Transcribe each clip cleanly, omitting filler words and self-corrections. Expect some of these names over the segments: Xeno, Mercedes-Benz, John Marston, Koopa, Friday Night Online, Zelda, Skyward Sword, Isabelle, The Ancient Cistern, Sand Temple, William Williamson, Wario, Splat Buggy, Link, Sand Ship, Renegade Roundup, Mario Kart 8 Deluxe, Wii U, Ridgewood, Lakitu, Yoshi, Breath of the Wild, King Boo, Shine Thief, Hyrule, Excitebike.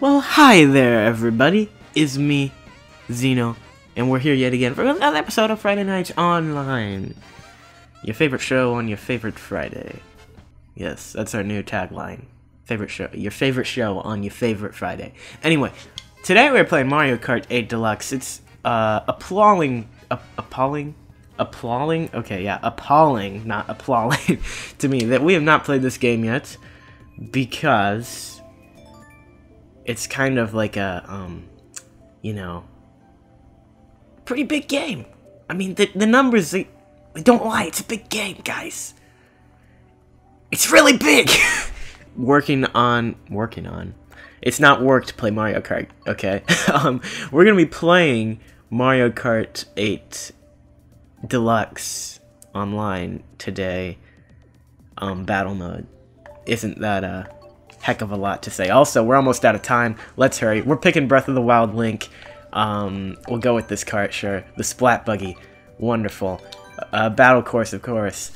Well, hi there everybody, it's me, Xeno, and we're here yet again for another episode of Friday Night Online. Your favorite show on your favorite Friday. Yes, that's our new tagline. Favorite show, your favorite show on your favorite Friday. Anyway, today we're playing Mario Kart 8 Deluxe. It's appalling? Okay, yeah, appalling, not appalling, to me that we have not played this game yet, because it's kind of like a, you know, pretty big game. I mean, the numbers, they don't lie, it's a big game, guys. It's really big! working on. It's not work to play Mario Kart, okay? We're gonna be playing Mario Kart 8 Deluxe online today, battle mode. Isn't that a heck of a lot to say? Also, we're almost out of time. Let's hurry. We're picking Breath of the Wild Link. We'll go with this cart, sure. The Splat Buggy. Wonderful. Battle course, of course.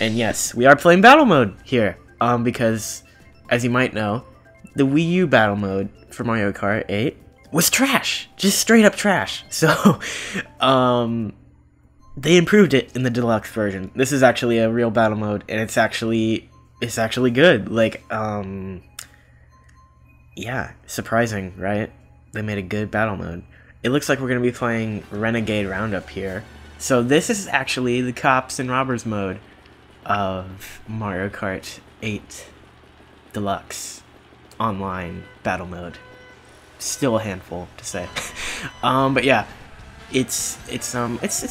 And yes, we are playing battle mode here, because, as you might know, the Wii U battle mode for Mario Kart 8 was trash, just straight up trash. So, they improved it in the deluxe version. This is actually a real battle mode, and it's actually good. Like, yeah, surprising, right? They made a good battle mode. It looks like we're gonna be playing Renegade Roundup here. So this is actually the cops and robbers mode of Mario Kart 8 Deluxe online battle mode. Still a handful to say. But yeah, it's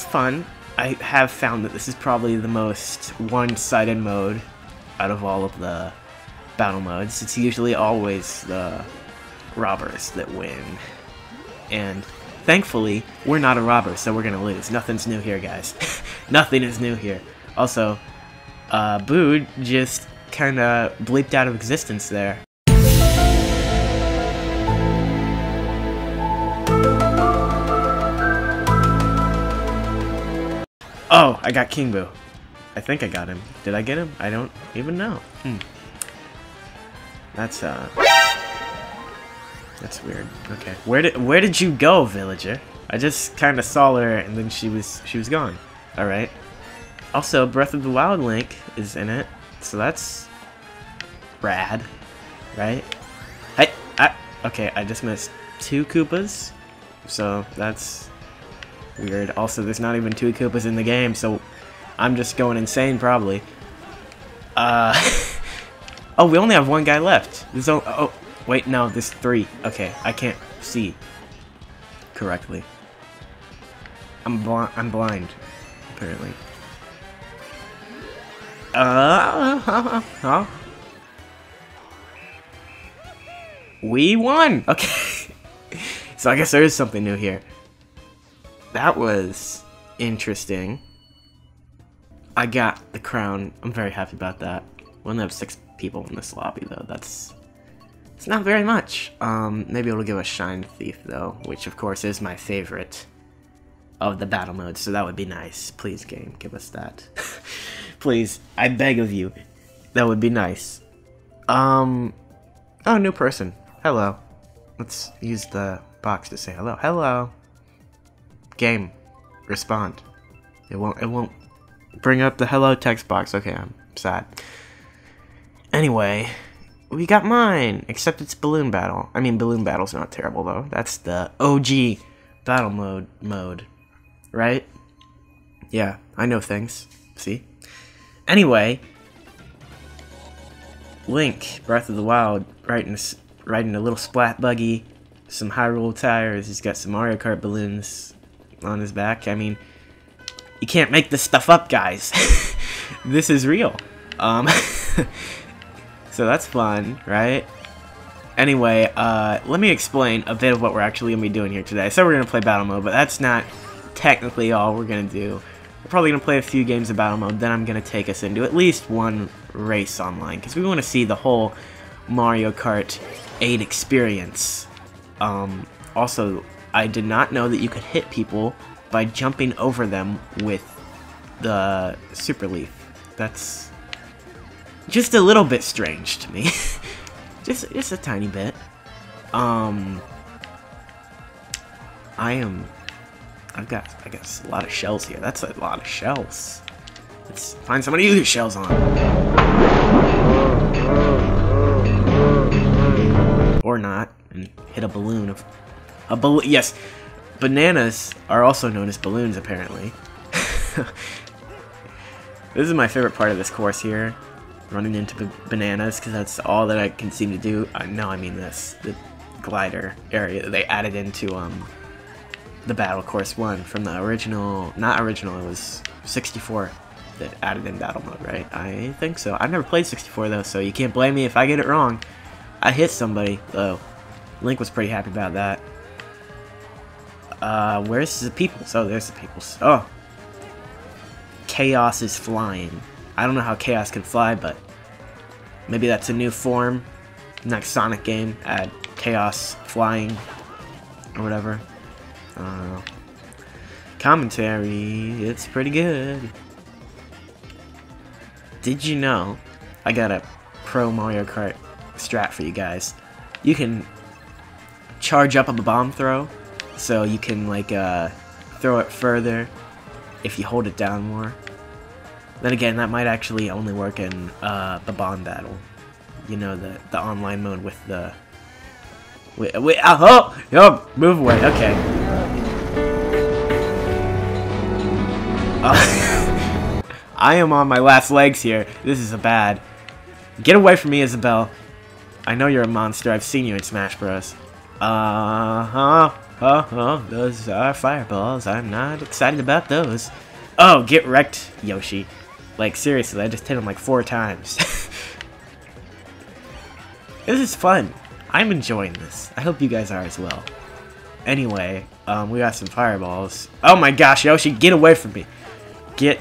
fun. I have found that this is probably the most one-sided mode out of all of the battle modes. It's usually always the robbers that win, and thankfully we're not a robber, so we're gonna lose. Nothing's new here, guys. Nothing is new here. Also, Boo just kinda bleeped out of existence there. Oh, I got King Boo. I think I got him. Did I get him? I don't even know. That's weird. Okay. Where did you go, villager? I just kinda saw her and then she was gone. Alright. Also, Breath of the Wild Link is in it, so that's rad, right? Hey, okay, I just missed two Koopas, so that's weird. Also, there's not even two Koopas in the game, so I'm just going insane, probably. Oh, we only have one guy left. There's only, oh, wait, no, there's three. Okay, I can't see correctly. I'm blind, apparently. We won! Okay. So I guess there is something new here. That was interesting. I got the crown. I'm very happy about that. We only have 6 people in this lobby, though. It's not very much. Maybe it'll give us Shine Thief, though, which, of course, is my favorite of the battle mode, so that would be nice. Please, game, give us that. Please, I beg of you. That would be nice. Oh, new person. Hello. Let's use the box to say hello. Hello. Game, respond. It won't bring up the hello text box. Okay, I'm sad. Anyway, we got mine, except it's balloon battle. I mean, balloon battle's not terrible though. That's the OG battle mode, right? Yeah, I know things. See? Anyway, Link, Breath of the Wild, riding a little Splat Buggy, some Hyrule tires, he's got some Mario Kart balloons on his back. I mean, you can't make this stuff up, guys. This is real. So that's fun, right? Anyway, let me explain a bit of what we're actually going to be doing here today. So we're going to play battle mode, but that's not technically all we're going to do. We're probably going to play a few games of battle mode, then I'm going to take us into at least one race online, because we want to see the whole Mario Kart 8 experience. Also, I did not know that you could hit people by jumping over them with the Super Leaf. That's just a little bit strange to me. Just a tiny bit. I've got a lot of shells here. That's a lot of shells. Let's find somebody to use shells on. Or not, and hit a balloon of a balloon. Yes, bananas are also known as balloons, apparently. This is my favorite part of this course here, running into bananas, because that's all that I can seem to do. No, I mean this, the glider area that they added into the Battle Course 1 from the original, not original, it was 64 that added in battle mode, right? I think so. I've never played 64 though, so you can't blame me if I get it wrong. I hit somebody though. Link was pretty happy about that. Where's the peoples? Oh, there's the peoples. Oh, Chaos is flying. I don't know how Chaos can fly, but maybe that's a new form. Next Sonic game, add Chaos flying or whatever. Commentary, it's pretty good. Did you know I got a pro Mario Kart strat for you guys? You can charge up a bomb throw, so you can like throw it further if you hold it down more. Then again, that might actually only work in the bomb battle, you know, the online mode with the wait oh, oh, move away, okay. I am on my last legs here. This is a bad. Get away from me, Isabelle. I know you're a monster. I've seen you in Smash Bros. Those are fireballs. I'm not excited about those. Oh, get wrecked, Yoshi. Like, seriously, I just hit him like 4 times. This is fun. I'm enjoying this. I hope you guys are as well. Anyway, we got some fireballs. Oh my gosh, Yoshi, get away from me. Get.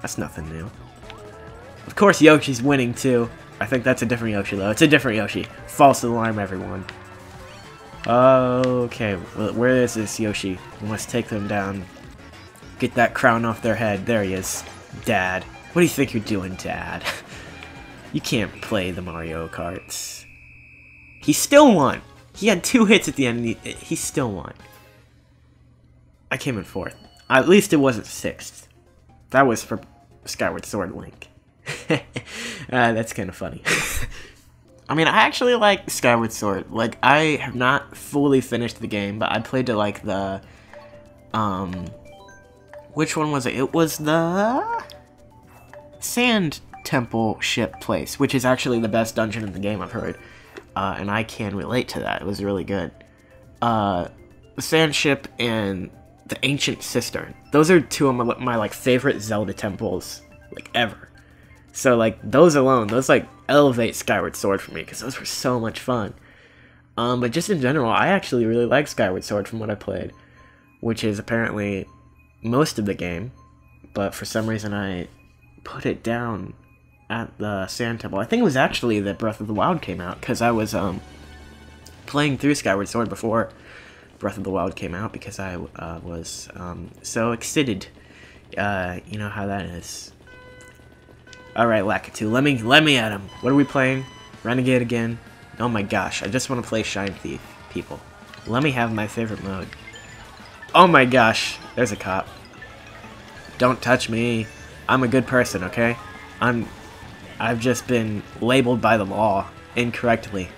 That's nothing new. Of course, Yoshi's winning too. I think that's a different Yoshi, though. It's a different Yoshi. False alarm, everyone. Okay, well, where is this Yoshi? We must take them down. Get that crown off their head. There he is. Dad. What do you think you're doing, Dad? You can't play the Mario Karts. He still won! He had 2 hits at the end, and he still won. I came in 4th. At least it wasn't 6th. That was for Skyward Sword Link. That's kind of funny. I mean, I actually like Skyward Sword. Like, I have not fully finished the game, but I played to, like, the, which one was it? It was the Sand Temple Ship place, which is actually the best dungeon in the game, I've heard. And I can relate to that. It was really good. Sand Ship and The Ancient Cistern. Those are 2 of my like, favorite Zelda temples, like, ever. So, like, those alone, those, like, elevate Skyward Sword for me, because those were so much fun. But just in general, I actually really like Skyward Sword from what I played, which is apparently most of the game, but for some reason I put it down at the Sand Temple. I think it was actually that Breath of the Wild came out, because I was playing through Skyward Sword before Breath of the Wild came out, because I was so excited. You know how that is. Alright, Lakitu, let me at him. What are we playing? Renegade again? Oh my gosh, I just want to play Shine Thief, people. Let me have my favorite mode. Oh my gosh, there's a cop. Don't touch me. I'm a good person, okay? I've just been labeled by the law incorrectly.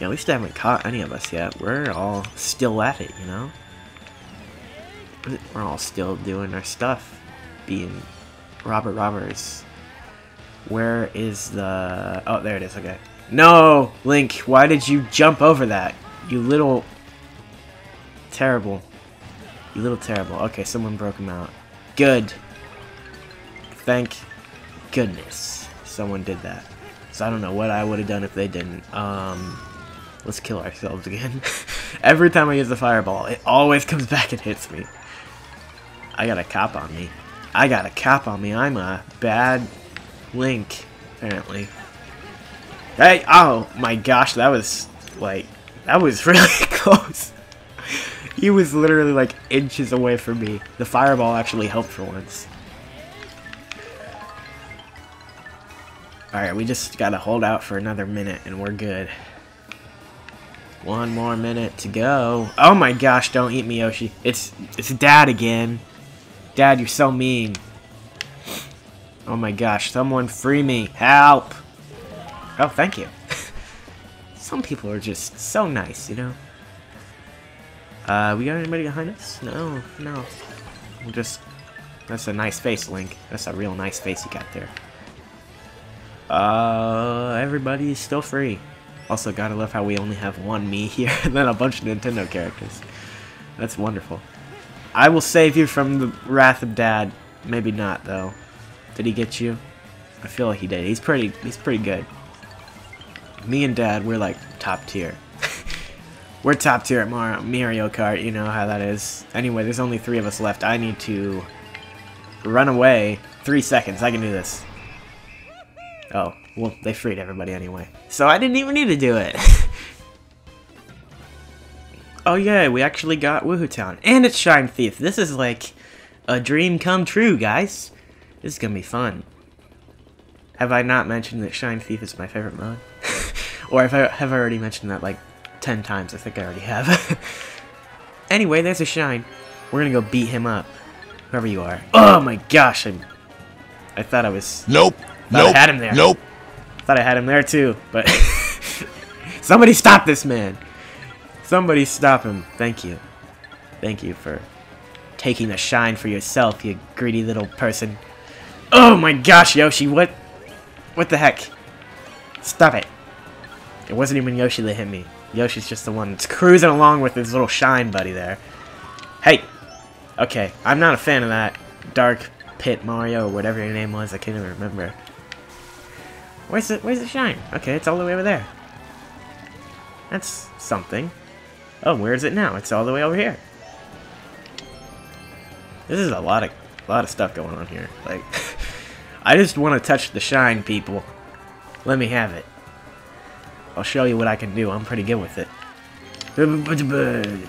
Yeah, at least they haven't caught any of us yet. We're all still at it, you know? We're all still doing our stuff. Being Robert Roberts. Where is the... Oh, there it is, okay. No, Link, why did you jump over that? You little... Terrible. You little terrible. Okay, someone broke him out. Good. Thank goodness someone did that. So I don't know what I would have done if they didn't. Let's kill ourselves again. Every time I use the fireball, it always comes back and hits me. I got a cop on me. I got a cop on me. I'm a bad Link, apparently. Hey, oh my gosh, that was like, that was really close. He was literally like inches away from me. The fireball actually helped for once. Alright, we just gotta hold out for another minute and we're good. One more minute to go. Oh my gosh, don't eat me, Yoshi. It's Dad again. Dad, you're so mean. Oh my gosh, someone free me. Help! Oh, thank you. Some people are just so nice, you know? We got anybody behind us? No, no. We'll just... That's a nice face, Link. That's a real nice face you got there. Everybody's still free. Also, gotta love how we only have one me here and then a bunch of Nintendo characters. That's wonderful. I will save you from the wrath of Dad. Maybe not, though. Did he get you? I feel like he did. He's pretty good. Me and Dad, we're like top tier. We're top tier at Mario Kart, you know how that is. Anyway, there's only three of us left. I need to run away. 3 seconds, I can do this. Oh, well, they freed everybody anyway. So I didn't even need to do it. Oh yeah, we actually got Woohoo Town. And it's Shine Thief. This is like a dream come true, guys. This is gonna be fun. Have I not mentioned that Shine Thief is my favorite mode? Or have I already mentioned that like 10 times? I think I already have. Anyway, there's a Shine. We're gonna go beat him up. Whoever you are. Oh my gosh, I thought I was... Nope. Nope. I had him there. Nope. Thought I had him there too, but... Somebody stop this man. Somebody stop him. Thank you. Thank you for taking the Shine for yourself, you greedy little person. Oh my gosh, Yoshi, what the heck? Stop it. It wasn't even Yoshi that hit me. Yoshi's just the one that's cruising along with his little Shine buddy there. Hey! Okay, I'm not a fan of that Dark Pit Mario or whatever your name was, I can't even remember. Where's the Shine? Okay, it's all the way over there. That's something. Oh, where is it now? It's all the way over here. This is a lot of stuff going on here. Like, I just want to touch the Shine, people. Let me have it. I'll show you what I can do. I'm pretty good with it.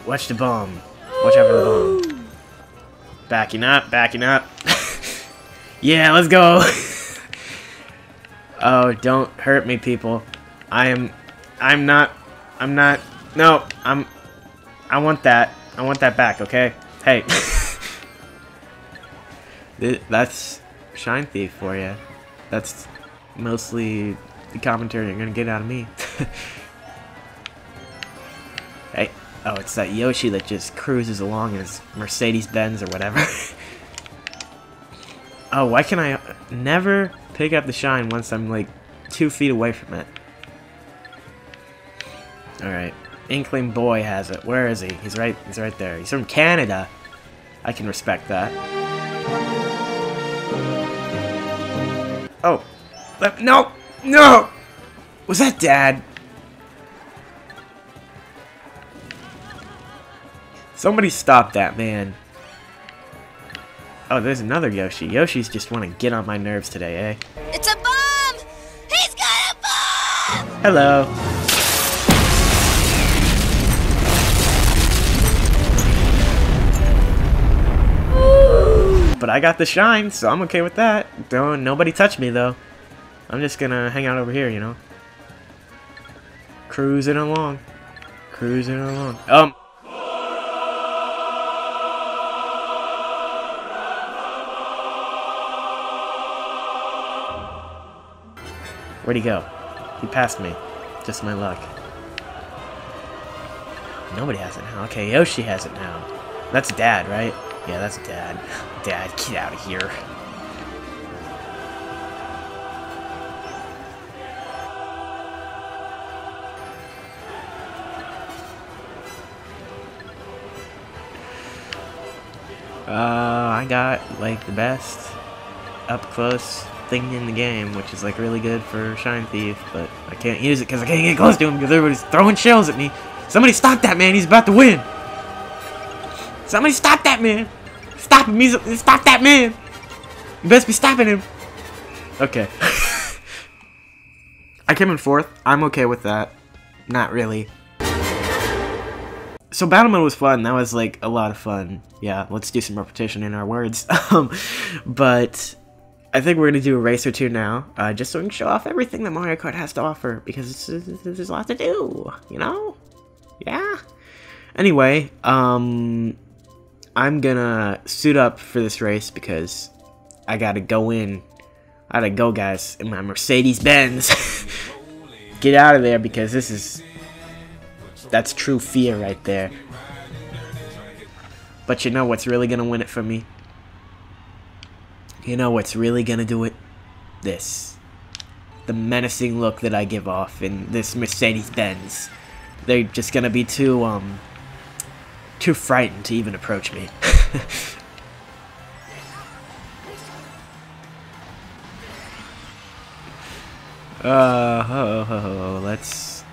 Watch the bomb. Watch out for the bomb. Backing up, backing up. Yeah, let's go. Oh, don't hurt me, people. I'm not. No, I want that. I want that back. Okay. Hey. That's Shine Thief for you. That's mostly the commentary you're gonna get out of me. Hey, oh, it's that Yoshi that just cruises along in his Mercedes-Benz or whatever. Oh, why can I never pick up the Shine once I'm like 2 feet away from it? Alright, Inkling Boy has it. Where is he? He's right there. He's from Canada. I can respect that. Oh, no, no! Was that Dad? Somebody stop that man. Oh, there's another Yoshi. Yoshis just want to get on my nerves today, eh? It's a bomb! He's got a bomb! Hello. But I got the Shine, so I'm okay with that. Don't nobody touch me though. I'm just gonna hang out over here, you know. Cruising along. Cruising along. Where'd he go? He passed me. Just my luck. Nobody has it now. Okay, Yoshi has it now. That's Dad, right? Yeah, that's Dad. Dad, get out of here. I got, like, the best up-close thing in the game, which is, like, really good for Shine Thief, but I can't use it because I can't get close to him because everybody's throwing shells at me. Somebody stop that man, he's about to win. Somebody stop that man. Stop him, stop that man. You best be stopping him. Okay. I came in fourth. I'm okay with that. Not really. So battle mode was fun. That was like a lot of fun. Yeah, let's do some repetition in our words. But I think we're gonna do a race or two now, just so we can show off everything that Mario Kart has to offer, because there's a lot to do, you know? Yeah. Anyway, I'm gonna suit up for this race because I gotta go in. I gotta go, guys, in my Mercedes-Benz. Get out of there, because this is. That's true fear right there. But you know what's really gonna win it for me? You know what's really gonna do it? This. The menacing look that I give off in this Mercedes-Benz. They're just gonna be too frightened to even approach me.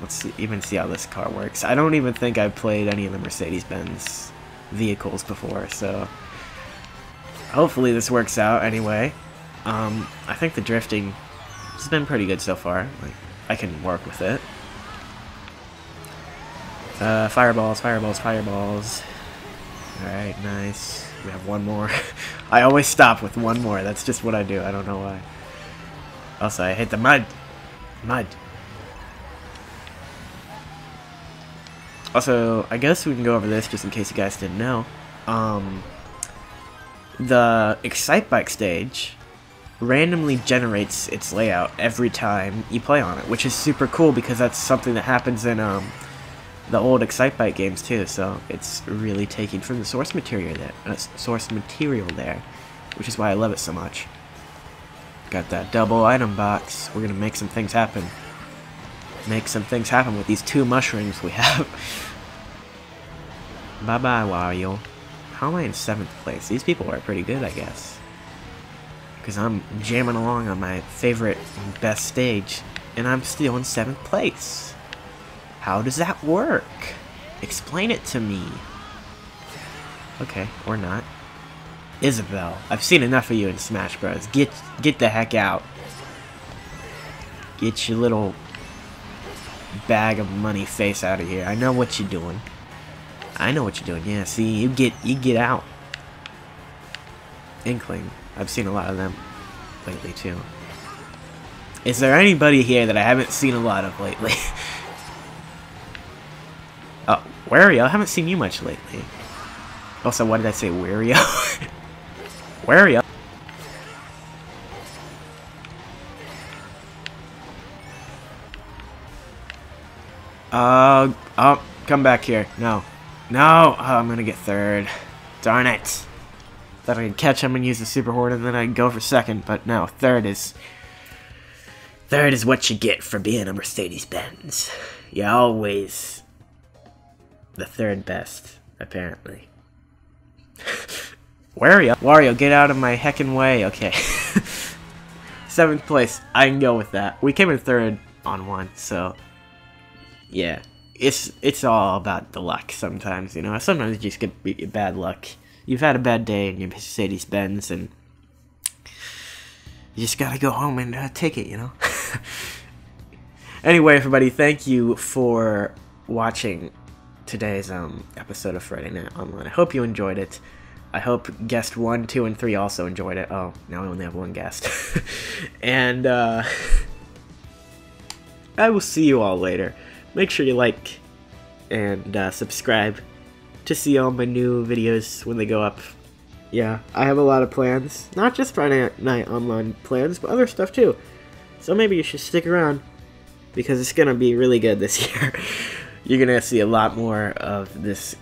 Let's even see how this car works. I don't even think I've played any of the Mercedes-Benz vehicles before, so hopefully this works out anyway. I think the drifting has been pretty good so far. Like, I can work with it. Fireballs, fireballs, fireballs. Alright, nice. We have one more. I always stop with one more. That's just what I do. I don't know why. Also, I hate the mud. Mud. Also, I guess we can go over this just in case you guys didn't know. The Excitebike stage randomly generates its layout every time you play on it, which is super cool because that's something that happens in the old Excitebike games too. So it's really taking from the source material there, which is why I love it so much. Got that double item box. We're gonna make some things happen. Make some things happen with these two mushrooms we have. Bye-bye, Wario. How am I in 7th place? These people are pretty good, I guess. Because I'm jamming along on my favorite and best stage, and I'm still in 7th place. How does that work? Explain it to me. Okay, or not. Isabelle, I've seen enough of you in Smash Bros. Get the heck out. Get your little bag of money face out of here. I know what you're doing. I know what you're doing. Yeah, see, you get out. Inkling. I've seen a lot of them lately too. Is there anybody here that I haven't seen a lot of lately? Oh, Wario, I haven't seen you much lately. Also, why did I say Wario? Wario. Oh, come back here. No. No! Oh, I'm gonna get third. Darn it! Thought I could catch him and use the super horde and then I'd go for second, but no, third is... Third is what you get for being a Mercedes-Benz. You're always... the third best, apparently. Wario! Wario, get out of my heckin' way! Okay. 7th place, I can go with that. We came in third on one, so... yeah. It's all about the luck sometimes, you know. Sometimes you just get bad luck. You've had a bad day in your Mercedes-Benz, and you just gotta go home and take it, you know. Anyway, everybody, thank you for watching today's episode of Friday Night Online. I hope you enjoyed it. I hope guest 1, 2, and 3 also enjoyed it. Oh, now I only have one guest. And I will see you all later. Make sure you like and subscribe to see all my new videos when they go up. Yeah, I have a lot of plans. Not just Friday Night Online plans, but other stuff too. So maybe you should stick around because it's going to be really good this year. You're going to see a lot more of this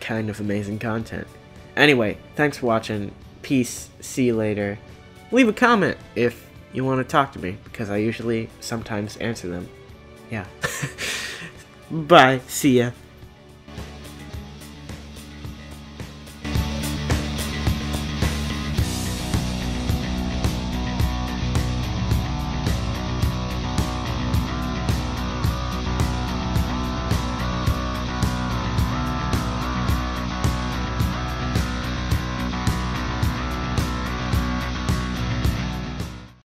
kind of amazing content. Anyway, thanks for watching. Peace. See you later. Leave a comment if you want to talk to me because I usually sometimes answer them. Yeah. Bye. See ya.